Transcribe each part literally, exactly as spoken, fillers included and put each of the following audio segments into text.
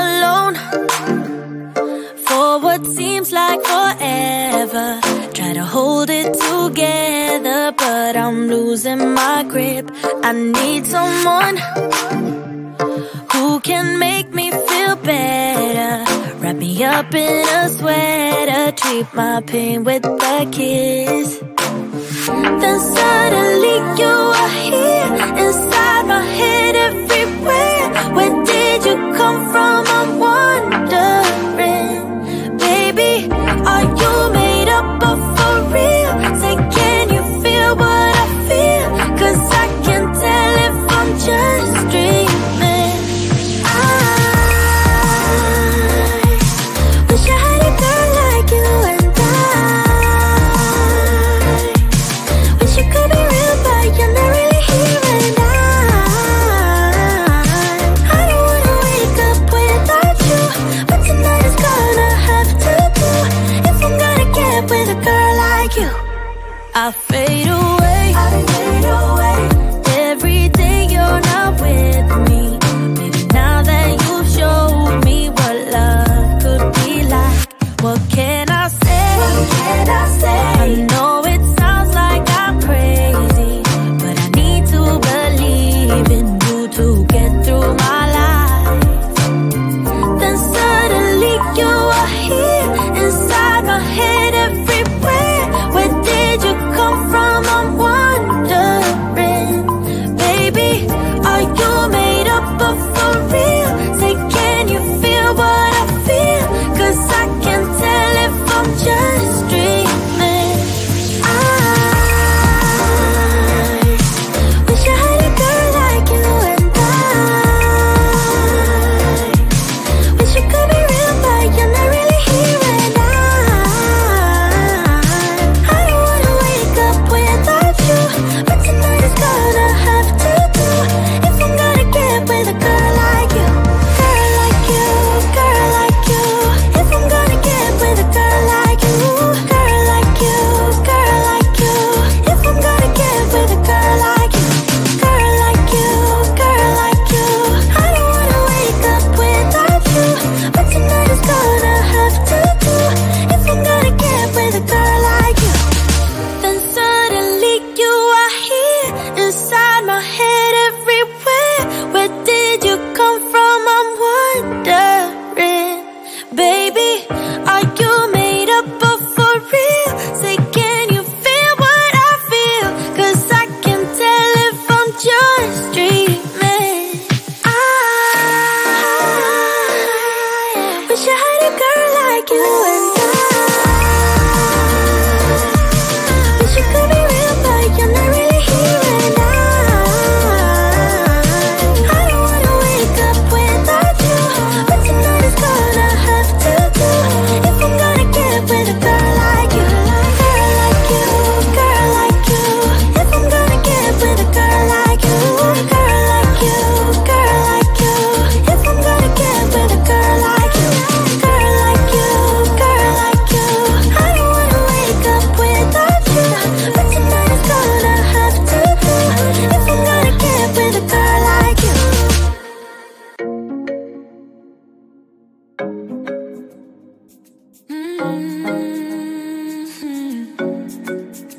alone for what seems like forever. Try to hold it together, but I'm losing my grip. I need someone who can make me feel better. Wrap me up in a sweater, treat my pain with a kiss. Then suddenly you are here, inside my head, everywhere. Where did you come from? I'm wondering, baby, are you made up of for real? Say, can you feel what I feel? Cause I can't tell if I'm just dreaming. I wish I had a girl like you and I wish you could be real, but you're not really here. And I I don't wanna wake up without you, but tonight is gonna have to do if I'm gonna get with a girl like you. I fade away, I fade away. Every day you're not with me. Maybe now that you've showed me what love could be like, what can I say? What can I say? I know it sounds like I'm crazy, but I need to believe in you to get through my life. Then suddenly you are here, inside my head, everywhere. Where did you come from? I'm wondering, baby, are you made up of for real? Say, can you feel what I feel? Cause I can't tell if I'm just dreaming. I wish I had a girl like you and I wish you could be real, but you're not really here. And I I don't wanna wake up without you, but tonight is gonna have to do if I'm gonna get with a girl like you, girl like you, girl like you. If I'm gonna get with a girl like you, girl like you, girl like you. If I'm gonna get with a girl like you, girl like you, girl like you. I don't wanna wake up without you, but tonight is gonna have to do if I'm gonna get with a girl like you. Then suddenly you are here, inside my head, everywhere. Where did you come from? I'm wondering, baby, are you made up of for real? Say, can you feel what I feel? Cause I can tell if I'm just dreaming. I wish I had a girl like you and I wish you could be real, but you're not really here. And I I don't wanna wake up without you, but tonight is gonna have to do if I'm gonna get with a girl like you, girl like you, girl like you. If I'm gonna get with a girl like you, girl like you, girl like you. If I'm gonna get with a girl like you, girl like you, girl like you. I don't wanna wake up without you, but tonight is gonna have to do if I'm gonna get with a girl like you.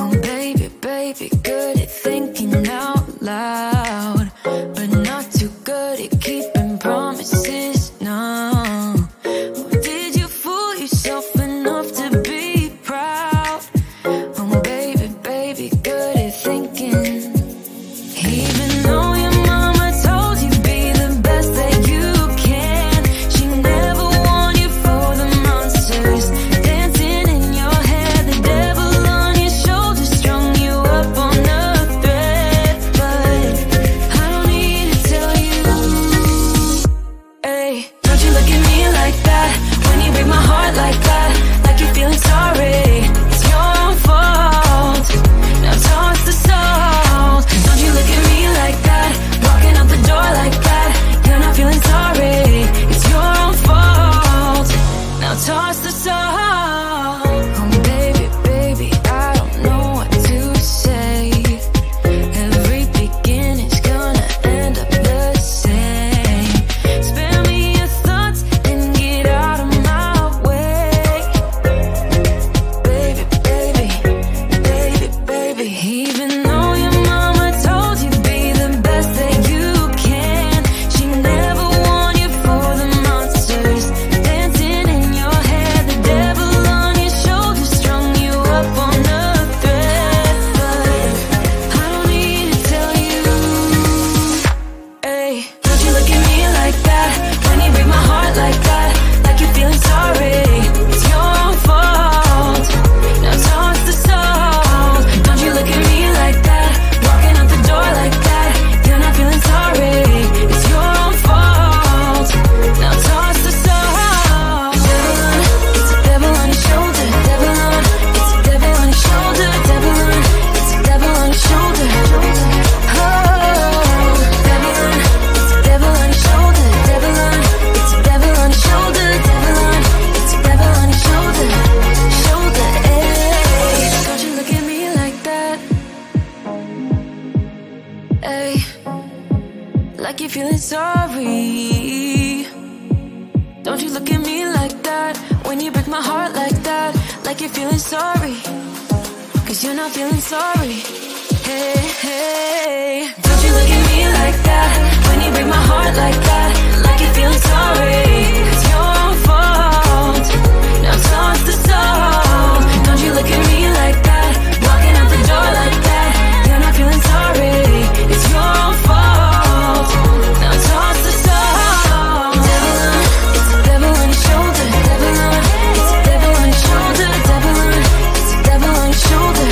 Oh, baby, baby, good at thinking out loud, but not too good at keeping promises. No, oh, did you fool yourself enough to be proud? Oh, baby, baby, good at thinking. Even though your mama told you be the best that you can, she never warned you for the monsters dancing in your head. The devil on your shoulder strung you up on a thread, but I don't need to tell you. Hey, don't you look at me like that, when you break my heart like that, like you're feeling sorry. It's your own fault, now toss the salt. Don't you look at me like that, walking out the door like that, you're not feeling sorry. It's your own fault, now toss the salt. Oh, baby, baby, I don't know what to say. Every beginning's gonna end up the same. free. Don't you look at me like that, when you break my heart like that, like you're feeling sorry, cause you're not feeling sorry. Hey, hey, don't you look at me like that, when you break my heart like that, like you're feeling sorry, it's your own fault, now songs the soul. Don't you look at me like that, walking out the door like that, you're not feeling sorry, it's your own fault, now songs the soul. Devil on, it's a devil on your shoulder. Devil on, it's a devil on your shoulder. Devil on, it's a devil on your shoulder.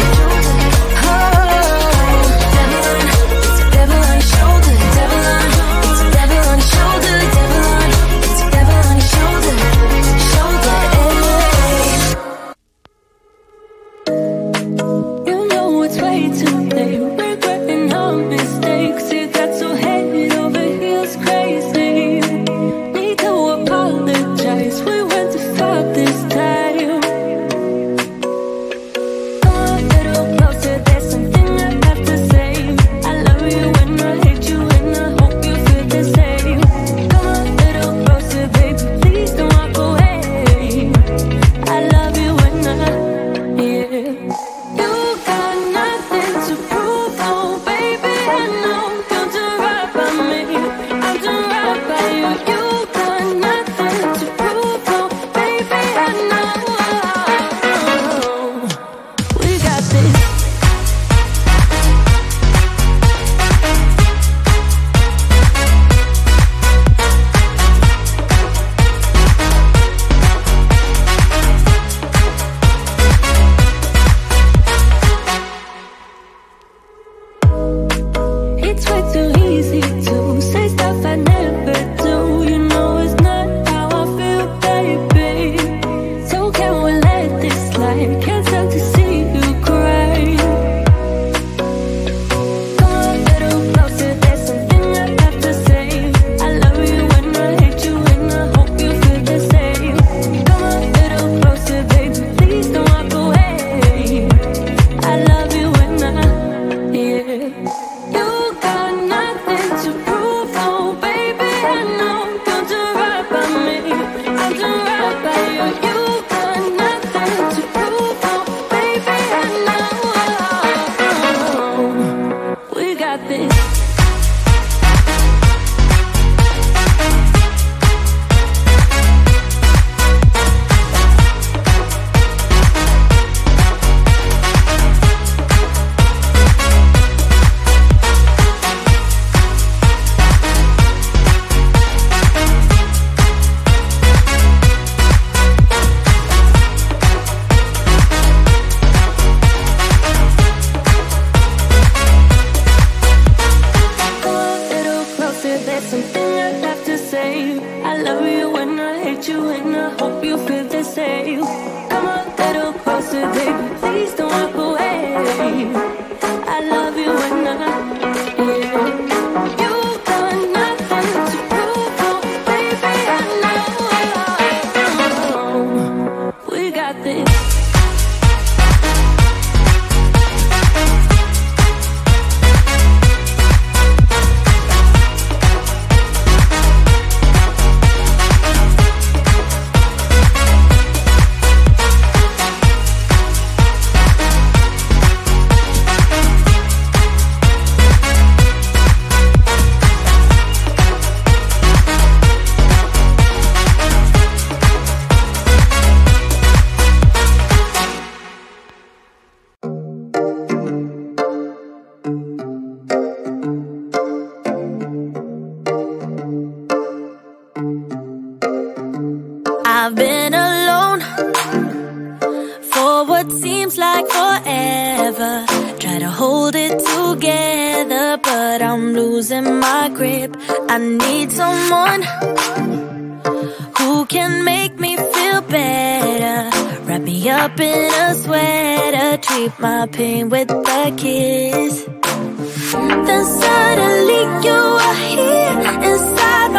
Then suddenly you are here inside